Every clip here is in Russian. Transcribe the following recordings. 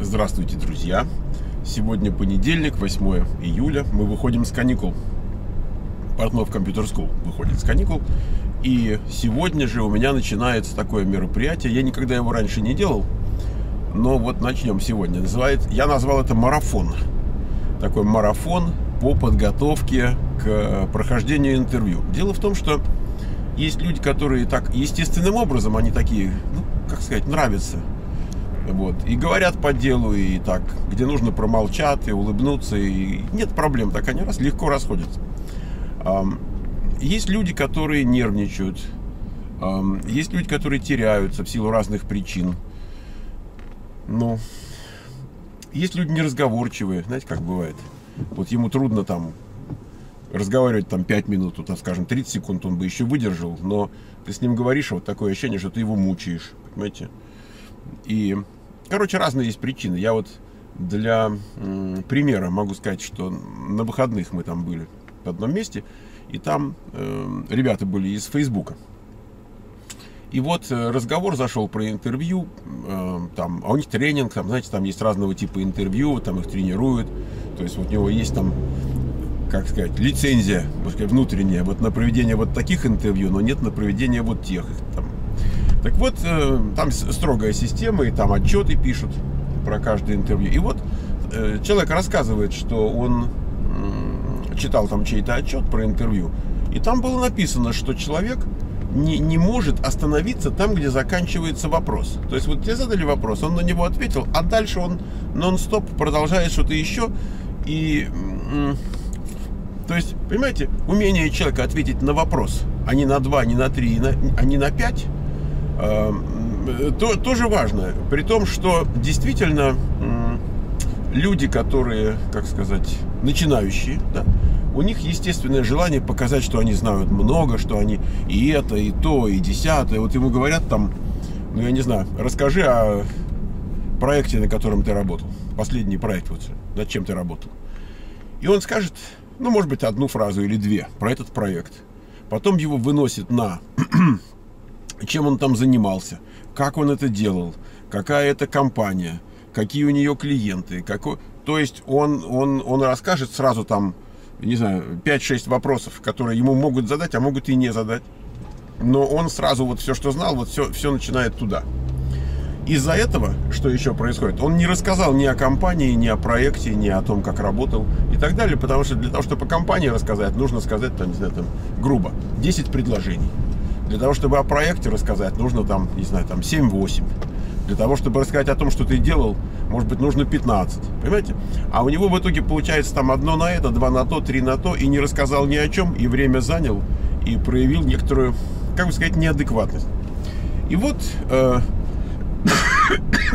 Здравствуйте, друзья! Сегодня понедельник, 8 июля. Мы выходим с каникул. Portnov Computer School выходит с каникул. И сегодня же у меня начинается такое мероприятие. Я никогда его раньше не делал, но вот начнем сегодня. Я назвал это марафон. Такой марафон по подготовке к прохождению интервью. Дело в том, что есть люди, которые так естественным образом, они такие, ну, как сказать, нравятся. Вот. И говорят по делу, и так, где нужно промолчать, и улыбнуться, и нет проблем, так они легко расходятся. Есть люди, которые нервничают, есть люди, которые теряются в силу разных причин. Ну, есть люди неразговорчивые, знаете, как бывает. Вот ему трудно там разговаривать там 5 минут, вот, скажем, 30 секунд он бы еще выдержал, но ты с ним говоришь, вот такое ощущение, что ты его мучаешь, понимаете? И, короче, разные есть причины. Я вот для примера могу сказать, что на выходных мы там были в одном месте, и там ребята были из Фейсбука. И вот разговор зашел про интервью, там, а у них тренинг, там, знаете, там есть разного типа интервью, там их тренируют, то есть вот у него есть там, как сказать, лицензия, может сказать, внутренняя, вот на проведение вот таких интервью, но нет на проведение вот тех там. Так вот, там строгая система, и там отчеты пишут про каждое интервью. И вот человек рассказывает, что он читал там чей-то отчет про интервью, и там было написано, что человек не может остановиться там, где заканчивается вопрос. То есть вот тебе задали вопрос, он на него ответил, а дальше он нон-стоп продолжает что-то еще. И, то есть, понимаете, умение человека ответить на вопрос, а не на 2, не на 3, а не на 5, тоже важно, при том, что действительно люди, которые, как сказать, начинающие, да, у них естественное желание показать, что они знают много, что они и это, и то, и десятое. Вот ему говорят там, ну я не знаю, расскажи о проекте, на котором ты работал, последний проект, вот, над чем ты работал. И он скажет, ну может быть, одну фразу или две про этот проект. Потом его выносит на... чем он там занимался, как он это делал, какая это компания, какие у нее клиенты, какой... То есть он расскажет сразу там, не знаю, 5-6 вопросов, которые ему могут задать, а могут и не задать. Но он сразу вот все, что знал, вот все начинает туда. Из-за этого, что еще происходит, он не рассказал ни о компании, ни о проекте, ни о том, как работал и так далее, потому что для того, чтобы о компании рассказать, нужно сказать, там, не знаю, там, грубо, 10 предложений. Для того, чтобы о проекте рассказать, нужно там, не знаю, там 7-8. Для того, чтобы рассказать о том, что ты делал, может быть, нужно 15. Понимаете? А у него в итоге получается там одно на это, два на то, три на то, и не рассказал ни о чем, и время занял, и проявил некоторую, как бы сказать, неадекватность. И вот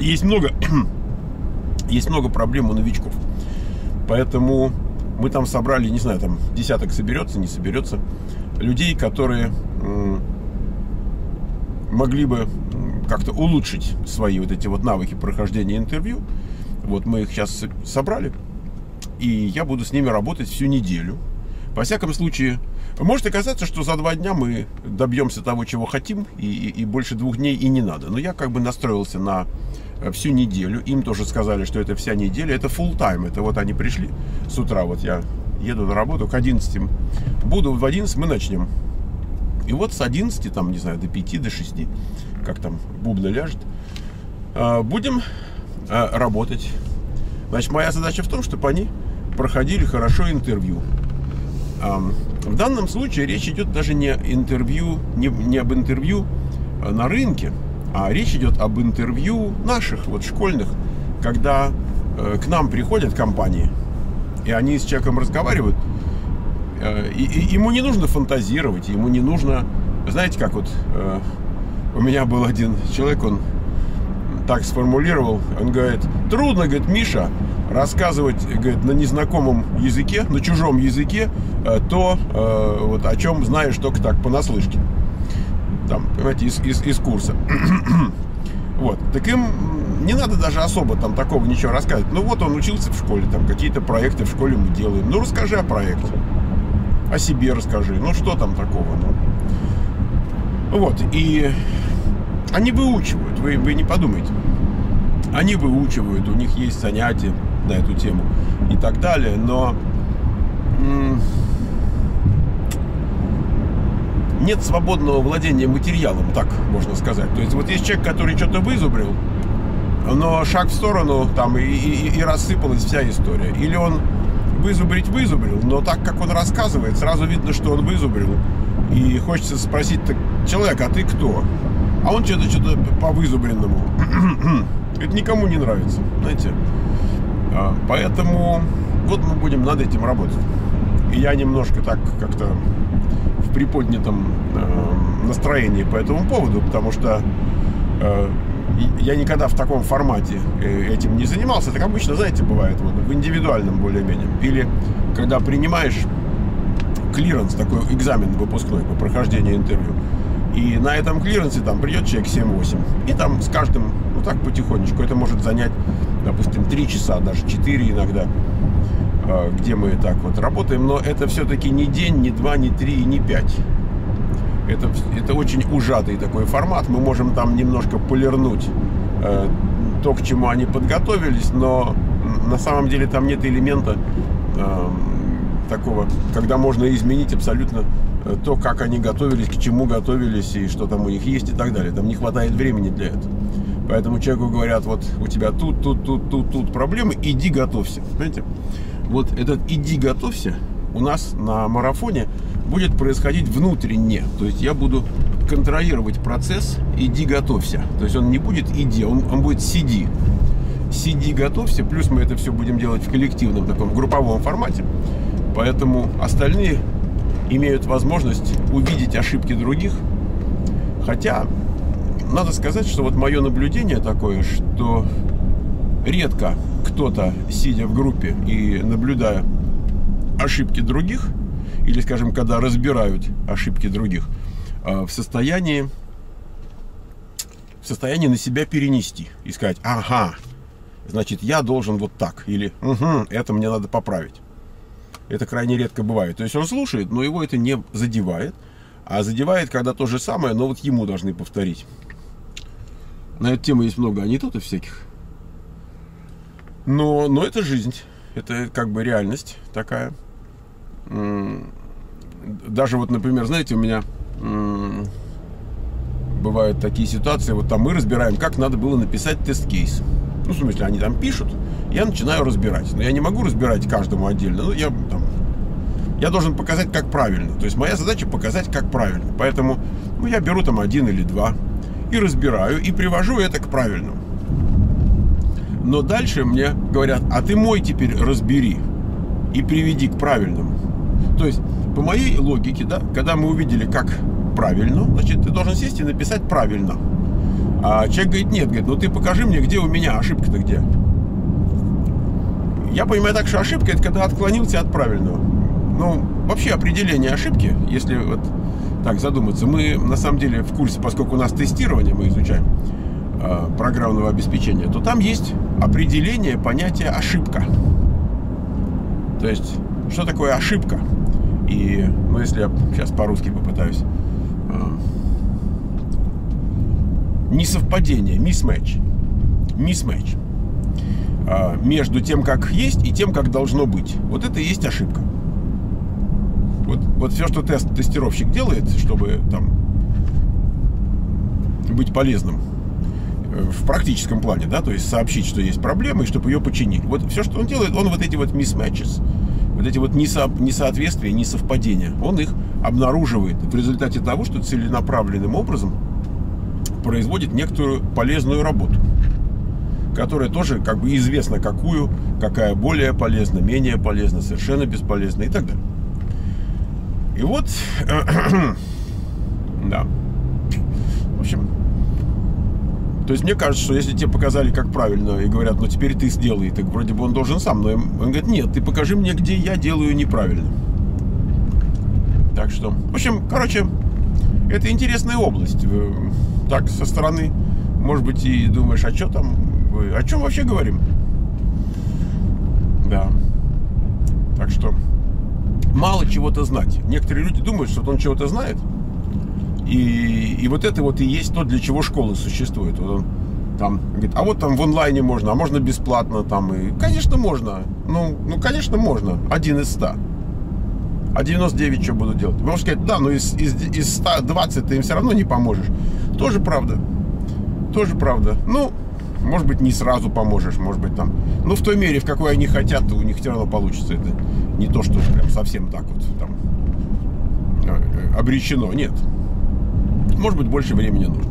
есть много проблем у новичков. Поэтому мы там собрали, не знаю, там десяток соберется, не соберется, людей, которые могли бы как-то улучшить свои вот эти вот навыки прохождения интервью. Вот мы их сейчас собрали, и я буду с ними работать всю неделю. Во всяком случае, может оказаться, что за 2 дня мы добьемся того, чего хотим, и больше 2 дней и не надо. Но я как бы настроился на всю неделю. Им тоже сказали, что это вся неделя, это full time. Это вот они пришли с утра, вот я еду на работу, к 11 буду, в 11 мы начнем. И вот с 11, там, не знаю, до 5, до 6, как там бубна ляжет, будем работать. Значит, моя задача в том, чтобы они проходили хорошо интервью. В данном случае речь идет даже не об интервью на рынке, а речь идет об интервью наших, вот школьных, когда к нам приходят компании, и они с человеком разговаривают. И ему не нужно фантазировать, ему не нужно... Знаете, как вот у меня был один человек, он так сформулировал, он говорит, трудно, говорит, Миша, рассказывать, говорит, на незнакомом языке, на чужом языке, то, вот, о чем знаешь только так, понаслышке. Там, понимаете, из курса. Вот, так им не надо даже особо там такого ничего рассказывать. Ну вот он учился в школе, там какие-то проекты в школе мы делаем. Ну расскажи о проекте. О себе расскажи, ну что там такого, ну. Вот, и они выучивают, вы не подумайте. Они выучивают, у них есть занятия на эту тему и так далее, но нет свободного владения материалом, так можно сказать. То есть вот есть человек, который что-то вызубрил, но шаг в сторону там и рассыпалась вся история. Или он вызубрил, но так как он рассказывает, сразу видно, что он вызубрил. И хочется спросить: человек, а ты кто? А он что-то по вызубренному. Это никому не нравится, знаете. Поэтому вот мы будем над этим работать. И я немножко так как-то в приподнятом настроении по этому поводу, потому что я никогда в таком формате этим не занимался. Так обычно, знаете, бывает вот, в индивидуальном более-менее. Или когда принимаешь клиренс, такой экзамен выпускной по прохождению интервью. И на этом клиренсе там придет человек 7-8. И там с каждым, ну так потихонечку, это может занять, допустим, 3 часа, даже 4 иногда, где мы так вот работаем. Но это все-таки не день, не 2, не 3, не 5. Это очень ужатый такой формат. Мы можем там немножко полирнуть то, к чему они подготовились, но на самом деле там нет элемента такого, когда можно изменить абсолютно то, как они готовились, к чему готовились и что там у них есть и так далее. Там не хватает времени для этого. Поэтому человеку говорят: вот у тебя тут проблемы, иди готовься. Понимаете? Вот этот иди готовься у нас на марафоне будет происходить внутренне. То есть я буду контролировать процесс иди готовься. То есть он не будет иди, он будет сиди. Сиди готовься, плюс мы это все будем делать в коллективном таком групповом формате. Поэтому остальные имеют возможность увидеть ошибки других. Хотя, надо сказать, что вот мое наблюдение такое, что редко кто-то, сидя в группе и наблюдая ошибки других, или, скажем, когда разбирают ошибки других, в состоянии на себя перенести и сказать: ага, значит, я должен вот так, или угу, это мне надо поправить. Это крайне редко бывает. То есть он слушает, но его это не задевает. А задевает, когда то же самое, но вот ему должны повторить. На эту тему есть много анекдотов всяких. Но это жизнь. Это как бы реальность такая. Даже вот, например, знаете, у меня бывают такие ситуации. Вот там мы разбираем, как надо было написать тест-кейс. Ну, в смысле, они там пишут, я начинаю разбирать. Но я не могу разбирать каждому отдельно. Ну, я должен показать, как правильно. То есть моя задача показать, как правильно. Поэтому я беру там один или два и разбираю, и привожу это к правильному. Но дальше мне говорят: а ты мой теперь разбери и приведи к правильному. То есть по моей логике, да, когда мы увидели, как правильно, значит, ты должен сесть и написать правильно. А человек говорит: нет, говорит, ну ты покажи мне, где у меня ошибка-то где. Я понимаю так, что ошибка — это когда отклонился от правильного. Ну, вообще определение ошибки, если вот так задуматься, мы на самом деле в курсе, поскольку у нас тестирование, мы изучаем программного обеспечения, то там есть определение понятия ошибка. То есть, что такое ошибка? И, ну, если я сейчас по-русски попытаюсь... Несовпадение, mismatch между тем, как есть, и тем, как должно быть. Вот это и есть ошибка. Вот все, что тестировщик делает, чтобы там быть полезным в практическом плане, да, то есть сообщить, что есть проблема, и чтобы ее починить. Вот все, что он делает, он вот эти вот mismatches, вот эти вот несоответствия, несовпадения, он их обнаруживает в результате того, что целенаправленным образом производит некоторую полезную работу, которая тоже как бы известна какую, какая более полезна, менее полезна, совершенно бесполезна и так далее. И вот, да, в общем, то есть мне кажется, что если тебе показали, как правильно, и говорят: ну теперь ты сделай, так вроде бы он должен сам, но он говорит: нет, ты покажи мне, где я делаю неправильно. Так что, в общем, короче, это интересная область. Так, со стороны, может быть, и думаешь: а что там, о чем вообще говорим? Да. Так что мало чего-то знать. Некоторые люди думают, что он чего-то знает. И вот это вот и есть то, для чего школы существует. Вот он Там, говорит, а вот там в онлайне можно, а можно бесплатно там. И, конечно, можно. Ну, конечно, можно. 1 из 100. А 99 что буду делать? Вы можете сказать, да, но из 120 ты им все равно не поможешь. Тоже правда. Тоже правда. Ну, может быть, не сразу поможешь, может быть, там. Ну, в той мере, в какой они хотят, у них все равно получится. Это не то, что прям совсем так вот там обречено. Нет. Может быть, больше времени нужно.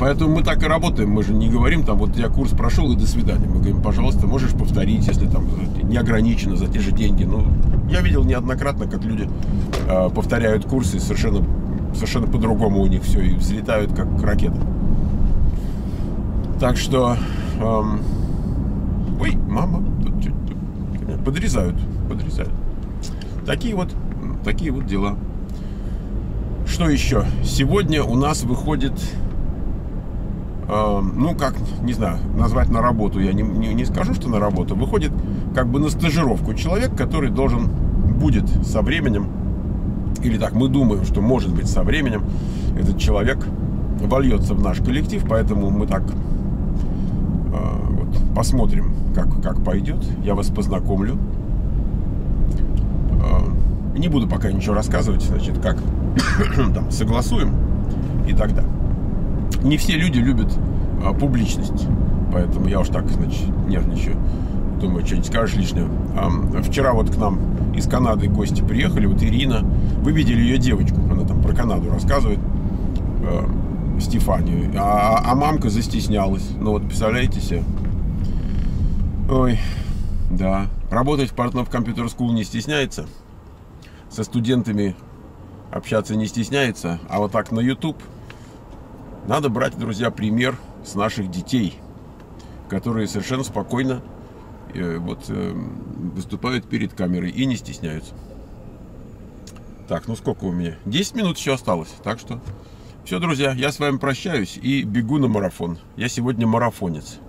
Поэтому мы так и работаем, мы же не говорим, там, вот я курс прошел и до свидания. Мы говорим, пожалуйста, можешь повторить, если там неограниченно, за те же деньги. Ну, я видел неоднократно, как люди повторяют курсы, и совершенно по-другому у них все, и взлетают как ракеты. Так что, ой, мама, тут подрезают. Такие вот дела. Что еще? Сегодня у нас выходит... Ну, как, не знаю, назвать на работу, я не скажу, что на работу. Выходит как бы на стажировку человек, который должен будет со временем, или так мы думаем, что может быть со временем, этот человек вольется в наш коллектив. Поэтому мы так вот, посмотрим, как пойдет. Я вас познакомлю. Не буду пока ничего рассказывать, значит, как там, согласуем и так далее. Не все люди любят публичность, поэтому я уж так, значит, нервничаю, думаю, что-нибудь скажешь лишнего. Вчера вот к нам из Канады гости приехали, вот Ирина, вы видели ее девочку, она там про Канаду рассказывает, Стефанию, а мамка застеснялась, ну вот представляете себе, ой, да, работать в Portnov Computer School не стесняется, со студентами общаться не стесняется, а вот так на YouTube... Надо брать, друзья, пример с наших детей, которые совершенно спокойно выступают перед камерой и не стесняются. Так, ну сколько у меня? 10 минут еще осталось. Так что все, друзья, я с вами прощаюсь и бегу на марафон. Я сегодня марафонец.